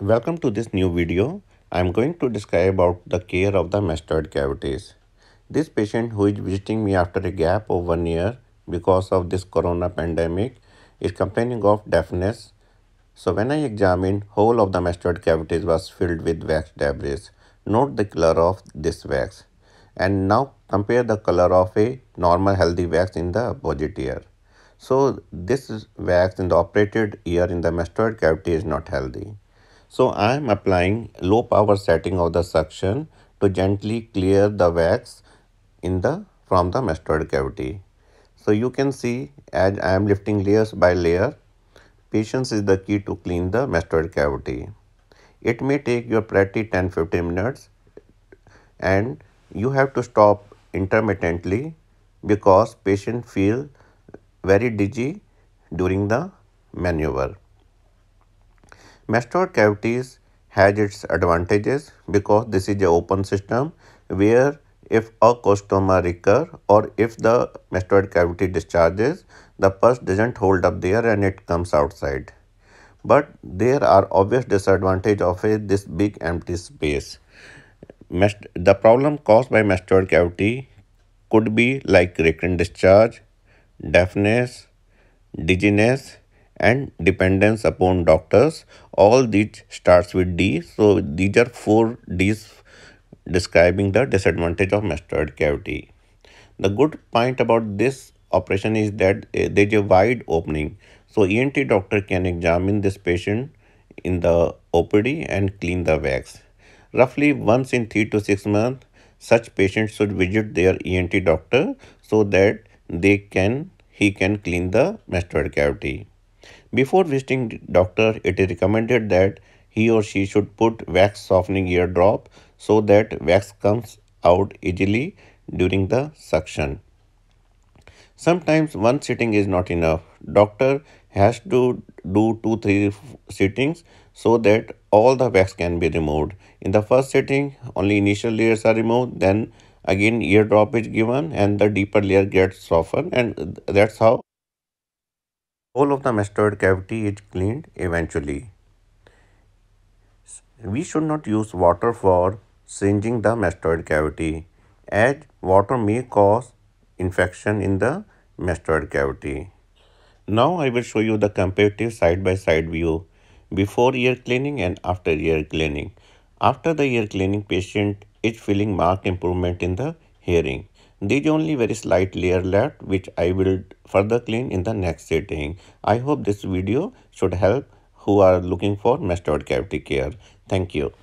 Welcome to this new video. I am going to describe about the care of the mastoid cavities. This patient who is visiting me after a gap of 1 year because of this corona pandemic is complaining of deafness. So when I examined, whole of the mastoid cavities was filled with wax debris. Note the color of this wax. And now compare the color of a normal healthy wax in the opposite ear. So this wax in the operated ear in the mastoid cavity is not healthy. So I am applying low power setting of the suction to gently clear the wax from the mastoid cavity. So you can see as I am lifting layers by layer, patience is the key to clean the mastoid cavity. It may take your practice 10-15 minutes and you have to stop intermittently because patient feel very dizzy during the maneuver. Mastoid cavities has its advantages because this is an open system where if a cholesteatoma recur or if the mastoid cavity discharges, the pus doesn't hold up there and it comes outside. But there are obvious disadvantages of this big empty space. The problem caused by mastoid cavity could be like recurrent discharge, deafness, dizziness, and dependence upon doctors. All these starts with D. So these are 4 D's describing the disadvantage of mastoid cavity. The good point about this operation is that there is a wide opening. So ENT doctor can examine this patient in the OPD and clean the wax. Roughly once in 3 to 6 months, such patients should visit their ENT doctor so that he can clean the mastoid cavity. Before visiting doctor, it is recommended that he or she should put wax softening eardrop so that wax comes out easily during the suction. Sometimes one sitting is not enough. Doctor has to do 2-3 sittings so that all the wax can be removed. In the first sitting, only initial layers are removed, then again eardrop is given and the deeper layer gets softened, and that's how all of the mastoid cavity is cleaned eventually. We should not use water for syringing the mastoid cavity as water may cause infection in the mastoid cavity. Now I will show you the comparative side-by-side view before ear cleaning and after ear cleaning. After the ear cleaning, patient is feeling marked improvement in the hearing. There is only very slight layer left which I will further clean in the next sitting. I hope this video should help who are looking for mastoid cavity care. Thank you.